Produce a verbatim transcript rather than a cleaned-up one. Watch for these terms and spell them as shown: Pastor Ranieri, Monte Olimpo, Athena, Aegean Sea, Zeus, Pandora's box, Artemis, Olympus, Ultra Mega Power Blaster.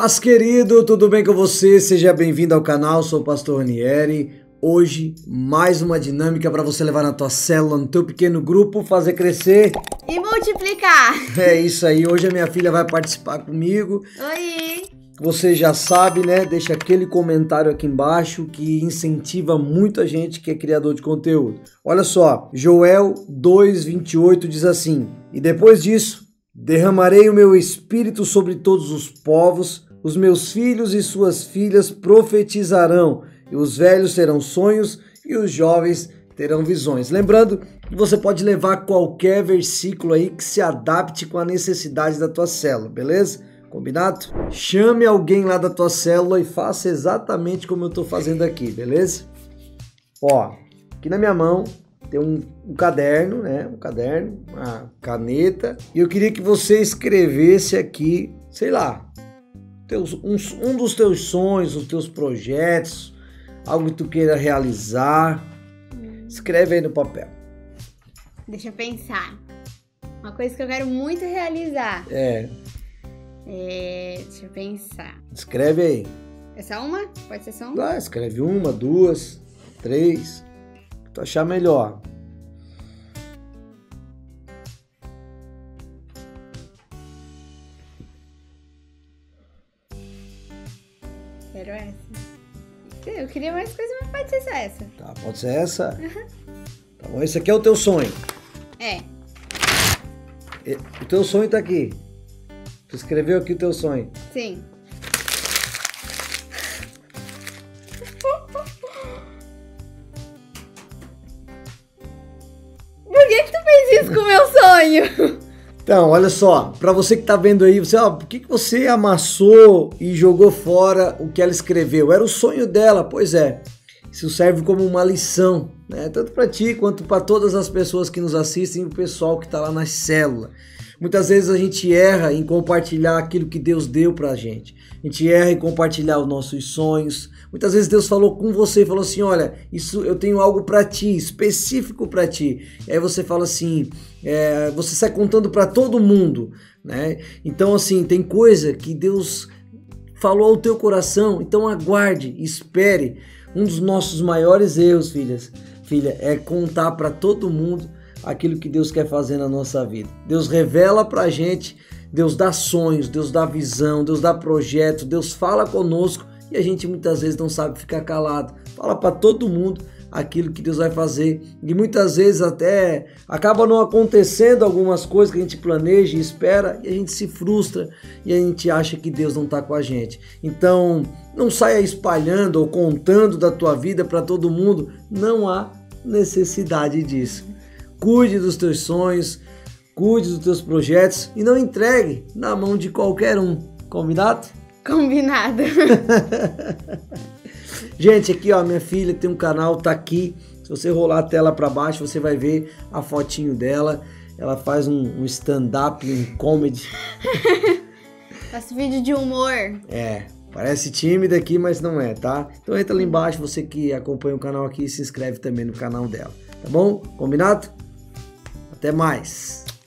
Paz querido, tudo bem com você? Seja bem-vindo ao canal, sou o Pastor Ranieri. Hoje, mais uma dinâmica para você levar na tua célula, no teu pequeno grupo, fazer crescer e multiplicar. É isso aí, hoje a minha filha vai participar comigo. Oi! Você já sabe, né? Deixa aquele comentário aqui embaixo que incentiva muito a gente que é criador de conteúdo. Olha só, Joel dois, vinte e oito diz assim: e depois disso, derramarei o meu espírito sobre todos os povos, os meus filhos e suas filhas profetizarão, e os velhos terão sonhos e os jovens terão visões. Lembrando que você pode levar qualquer versículo aí que se adapte com a necessidade da tua célula, beleza? Combinado? Chame alguém lá da tua célula e faça exatamente como eu tô fazendo aqui, beleza? Ó, aqui na minha mão tem um, um caderno, né? Um caderno, uma caneta. E eu queria que você escrevesse aqui, sei lá, teus, um, um dos teus sonhos, os teus projetos, algo que tu queira realizar. Escreve aí no papel. Deixa eu pensar. Uma coisa que eu quero muito realizar. É. É, deixa eu pensar. Escreve aí. É só uma? Pode ser só uma? Ah, escreve uma, duas, três... Tu achar melhor. Quero essa. Eu queria mais coisa, mas pode ser só essa. Tá, pode ser essa? Uhum. Tá bom, esse aqui é o teu sonho. É. O teu sonho tá aqui. Tu escreveu aqui o teu sonho. Sim. Com o meu sonho. Então, olha só, para você que tá vendo aí, você, ó, por que que você amassou e jogou fora o que ela escreveu? Era o sonho dela, pois é. Isso serve como uma lição, né? Tanto para ti quanto para todas as pessoas que nos assistem e o pessoal que tá lá na célula. Muitas vezes a gente erra em compartilhar aquilo que Deus deu pra gente. A gente erra em compartilhar os nossos sonhos. Muitas vezes Deus falou com você e falou assim: olha, isso eu tenho algo pra ti, específico pra ti. E aí você fala assim, é, você sai contando pra todo mundo, né? Então assim, tem coisa que Deus falou ao teu coração, então aguarde, espere. Um dos nossos maiores erros, filhas, filha, é contar pra todo mundo aquilo que Deus quer fazer na nossa vida. Deus revela pra gente, Deus dá sonhos, Deus dá visão, Deus dá projeto, Deus fala conosco e a gente muitas vezes não sabe ficar calado. Fala pra todo mundo aquilo que Deus vai fazer e muitas vezes até acaba não acontecendo algumas coisas que a gente planeja e espera e a gente se frustra e a gente acha que Deus não tá com a gente. Então não saia espalhando ou contando da tua vida pra todo mundo, não há necessidade disso. Cuide dos teus sonhos, cuide dos teus projetos e não entregue na mão de qualquer um. Combinado? Combinado. Gente, aqui ó, minha filha tem um canal, tá aqui. Se você rolar a tela para baixo, você vai ver a fotinho dela. Ela faz um, um stand-up, um comedy. Faz vídeo de humor. É. Parece tímida aqui, mas não é, tá? Então entra lá embaixo, você que acompanha o canal aqui, se inscreve também no canal dela, tá bom? Combinado? Até mais!